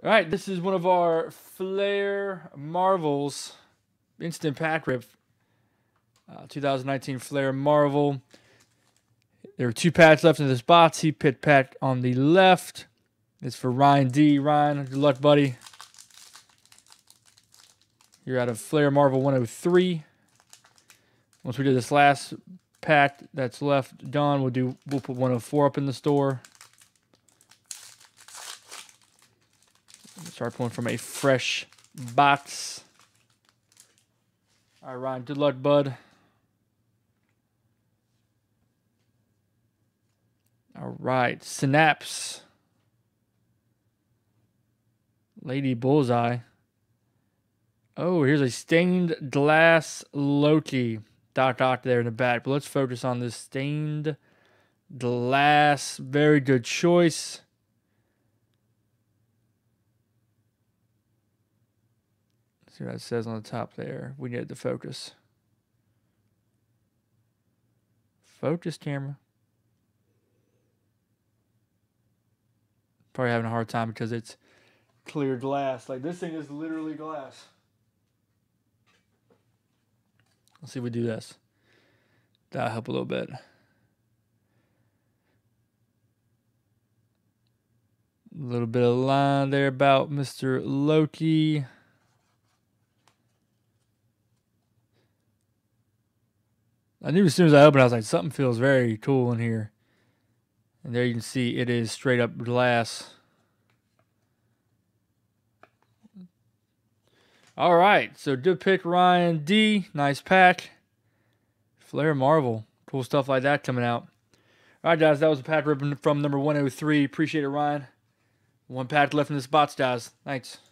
All right, this is one of our Flair Marvels, Instant Pack Rip, 2019 Flair Marvel. There are two packs left in this box. Heat Pit pack on the left. It's for Ryan D. Ryan, good luck, buddy. You're out of Flair Marvel 103. Once we do this last pack that's left done, we'll put 104 up in the store. Start pulling from a fresh box. All right, Ryan, good luck, bud. All right, Synapse. Lady Bullseye. Oh, here's a stained glass Loki. Doc Ock there in the back. But let's focus on this stained glass. Very good choice. See what it says on the top there. We need to focus. Focus, camera. Probably having a hard time because it's clear glass. Like, this thing is literally glass. Let's see if we do this. That'll help a little bit. A little bit of line there about Mr. Loki. I knew as soon as I opened it, I was like, something feels very cool in here. And there you can see it is straight up glass. All right, so good pick, Ryan D. Nice pack. Flair Marvel. Cool stuff like that coming out. All right, guys, that was a pack ripping from number 103. Appreciate it, Ryan. One pack left in this box, guys. Thanks.